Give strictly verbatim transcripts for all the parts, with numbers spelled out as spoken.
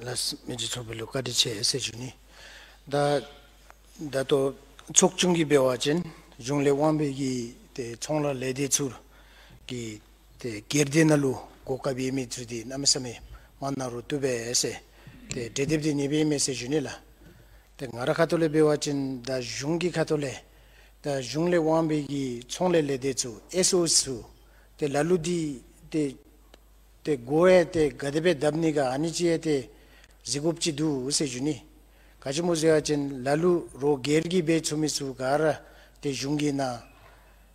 Las mejisobe lokadi che sejuni da da to chokchungi bewajin jungle wambe gi te chongla lede chur gi te gerdenalu kokabi mi chudi namasame mannaru tube ese te dedebdi nibe mesejuni la te ngara khatole bewajin da jungi khatole da jungle wambe gi chongle lede chu eso su te laludi te te goe te gadebe dabni ga anichie te zigupchi du sejuni kajimuzya chen lalu ro gergi be chumisu gara te jungi na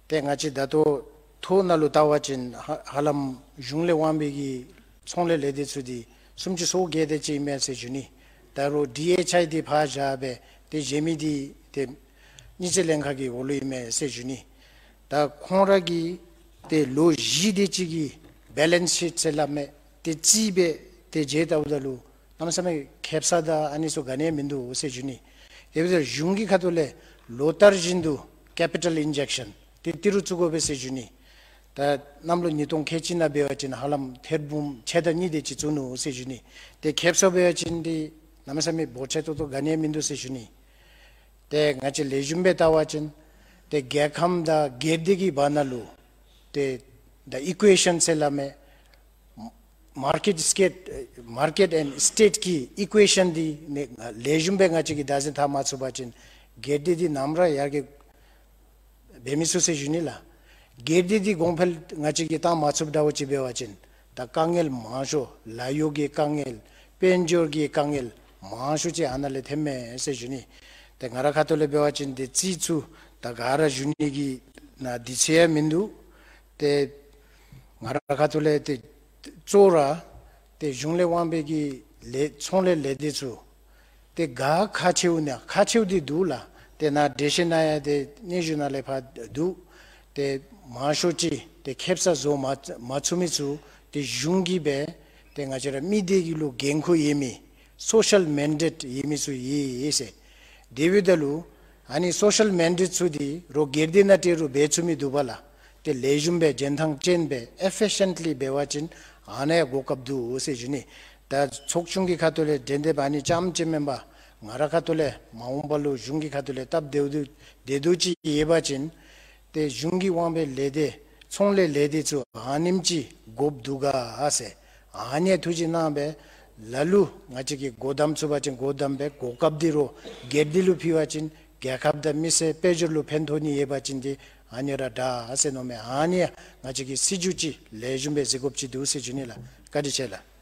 te ngachi dato tho nalu tawa chen halam jungle wambe gi chongle lede chudi sumchi so gede chi me sejuni daro dhi di pha jabe te jemi di te niche lengha gi olui me sejuni da khonra gi te lo ji de chi gi balance sheet selame te chi be te jeta udalu 남섬에 캡사다 아니소 간에 민두 오세주니 예비들 융기 카톨레 로타르진두 캐피털 인젝션 티티루츠고 베세주니 다 남로 니동 캐치나 베어진 할람 테르붐 체더니 되지 주노 오세주니 데 캡서 베어진디 남섬에 보체토도 간에 민두 세주니 데 같이 레줌베 다와진 데 게캄다 게디기 바날루 데다 이퀘션 셀라메 market state market and state ki equation di lejum be ngachi ki dazen tha ma subachin geddi di namra yar ke bemisu se junila geddi di gomphel ngachi ki ta ma sub dawo chi bewachin ta kangel majo layo ge kangel penjor ge kangel majo che anale theme se juni ta ngara khatole bewachin de chi chu ta gara juni gi na diche mindu te ngara khatole te Zora te jungle wambegi le chongle le de chu te ga khacheu na khacheu di dula te na deshena ya de nejuna le pha du te mashuchi te khepsa zo machumi chu te jungi be te ngajera mi de gi lu genkho yemi social mandate yemi chu ye ese devidalu ani social mandate chu di ro gerdina te ro bechumi dubala te lejumbe jenthang chenbe efficiently bewachin ane gokabdu osejuni da chokchungi khatole dende bani chamchemba ngara khatole maumbalu jungi khatole tab deudu deduchi yebachin te jungi wambe lede chongle lede chu hanimchi gobduga ase ane thujina be lalu ngachiki godam chubachin godam be gokabdiro gedilu phiwachin gyakabda mise pejulu phenthoni yebachindi 아니라 다 아세노메 아니야 나지기 시주지 레줌베 제곱지 두세 주니라 까지체라